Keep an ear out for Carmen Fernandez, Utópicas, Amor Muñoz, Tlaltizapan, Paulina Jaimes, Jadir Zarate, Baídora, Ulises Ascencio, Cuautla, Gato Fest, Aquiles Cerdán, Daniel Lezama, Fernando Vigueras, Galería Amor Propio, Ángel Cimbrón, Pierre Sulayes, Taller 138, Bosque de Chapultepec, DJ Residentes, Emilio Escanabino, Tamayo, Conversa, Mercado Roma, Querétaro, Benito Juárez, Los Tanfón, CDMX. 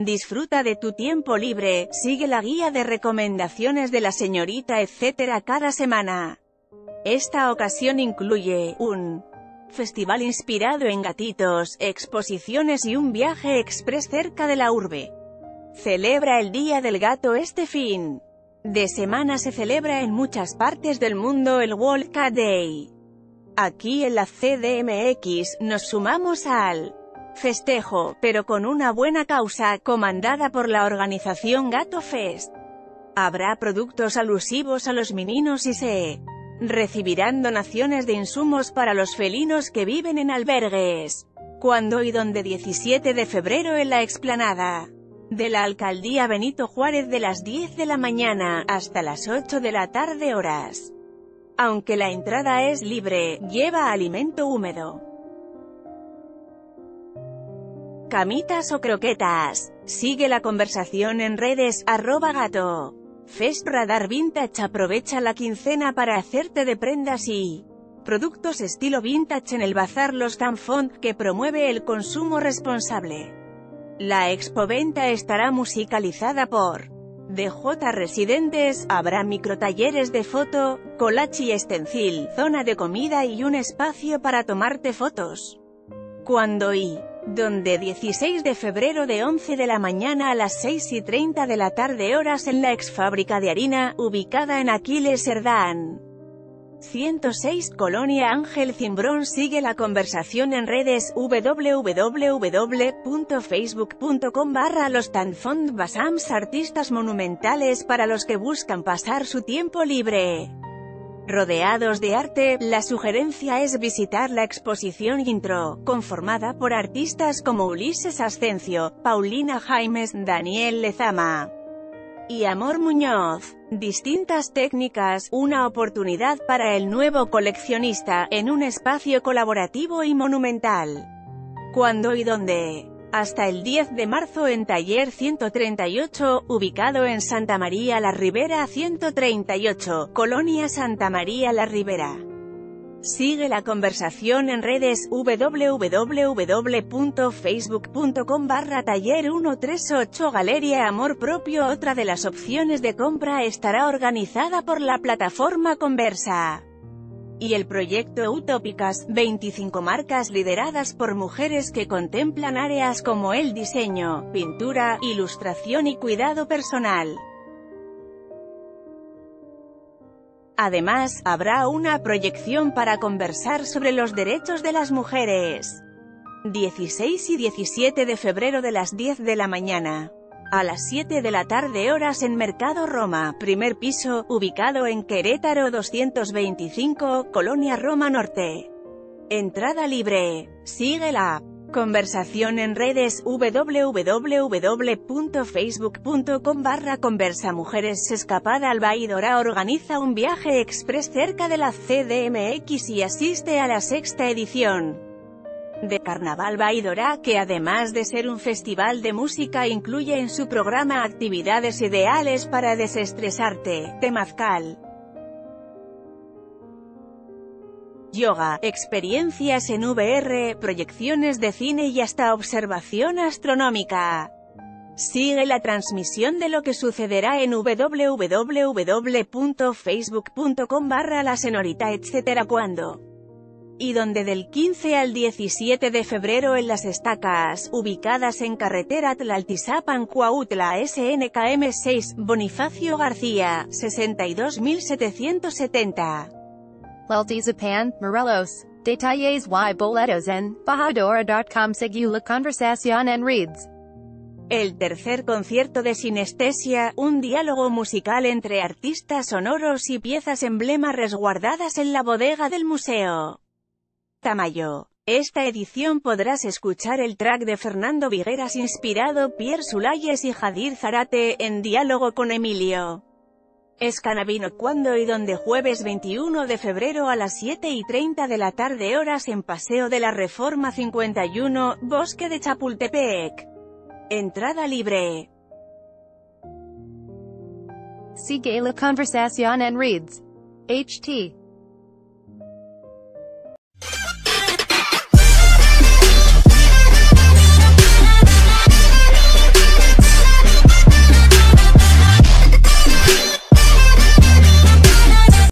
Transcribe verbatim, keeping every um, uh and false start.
Disfruta de tu tiempo libre, sigue la guía de recomendaciones de la señorita etcétera cada semana. Esta ocasión incluye un festival inspirado en gatitos, exposiciones y un viaje express cerca de la urbe. Celebra el Día del Gato. Este fin de semana se celebra en muchas partes del mundo el World Cat Day. Aquí en la C D M X, nos sumamos al festejo, pero con una buena causa, comandada por la organización Gato Fest. Habrá productos alusivos a los meninos y se recibirán donaciones de insumos para los felinos que viven en albergues. Cuando y donde diecisiete de febrero en la explanada de la Alcaldía Benito Juárez de las diez de la mañana, hasta las ocho de la tarde horas. Aunque la entrada es libre, lleva alimento húmedo, camitas o croquetas. Sigue la conversación en redes, arroba gato Fest Radar Vintage. Aprovecha la quincena para hacerte de prendas y productos estilo vintage en el bazar Los Tanfón, que promueve el consumo responsable. La expoventa estará musicalizada por D J Residentes, habrá microtalleres de foto, collage y stencil, zona de comida y un espacio para tomarte fotos. Cuando y donde dieciséis de febrero de once de la mañana a las seis y treinta de la tarde horas en la ex fábrica de harina, ubicada en Aquiles Cerdán ciento seis, Colonia Ángel Cimbrón. Sigue la conversación en redes, www.facebook.com barra los Tanfón Basams. Artistas monumentales para los que buscan pasar su tiempo libre rodeados de arte. La sugerencia es visitar la exposición Intro, conformada por artistas como Ulises Ascencio, Paulina Jaimes, Daniel Lezama y Amor Muñoz. Distintas técnicas, una oportunidad para el nuevo coleccionista, en un espacio colaborativo y monumental. Cuando y donde hasta el diez de marzo en Taller ciento treinta y ocho, ubicado en Santa María la Ribera ciento treinta y ocho, Colonia Santa María la Ribera. Sigue la conversación en redes, www.facebook.com barra taller ciento treinta y ocho. Galería Amor Propio. Otra de las opciones de compra estará organizada por la plataforma Conversa y el proyecto Utópicas, veinticinco marcas lideradas por mujeres que contemplan áreas como el diseño, pintura, ilustración y cuidado personal. Además, habrá una proyección para conversar sobre los derechos de las mujeres. dieciséis y diecisiete de febrero de las diez de la mañana a las siete de la tarde horas en Mercado Roma, primer piso, ubicado en Querétaro doscientos veinticinco, Colonia Roma Norte. Entrada libre. Sigue la conversación en redes, www.facebook.com barra Conversa. Mujeres Escapada al Baídora organiza un viaje express cerca de la C D M X y asiste a la sexta edición de Carnaval Baídora, que además de ser un festival de música incluye en su programa actividades ideales para desestresarte, temazcal, yoga, experiencias en V R, proyecciones de cine y hasta observación astronómica. Sigue la transmisión de lo que sucederá en www.facebook.com barra la señorita etcétera. Cuando y donde del quince al diecisiete de febrero en Las Estacas, ubicadas en carretera Tlaltizapan Cuautla, S N K M seis, Bonifacio García, sesenta y dos mil setecientos setenta. Tlaltizapan, Morelos. Detalles y boletos en bajadora punto com. Sigue la conversación en redes. El tercer concierto de Sinestesia, un diálogo musical entre artistas sonoros y piezas emblema resguardadas en la bodega del museo Tamayo. Esta edición podrás escuchar el track de Fernando Vigueras inspirado Pierre Sulayes y Jadir Zarate, en diálogo con Emilio Escanabino. Cuando y donde jueves veintiuno de febrero a las siete y treinta de la tarde horas en Paseo de la Reforma cincuenta y uno, Bosque de Chapultepec. Entrada libre. Sigue la conversación en redes. H T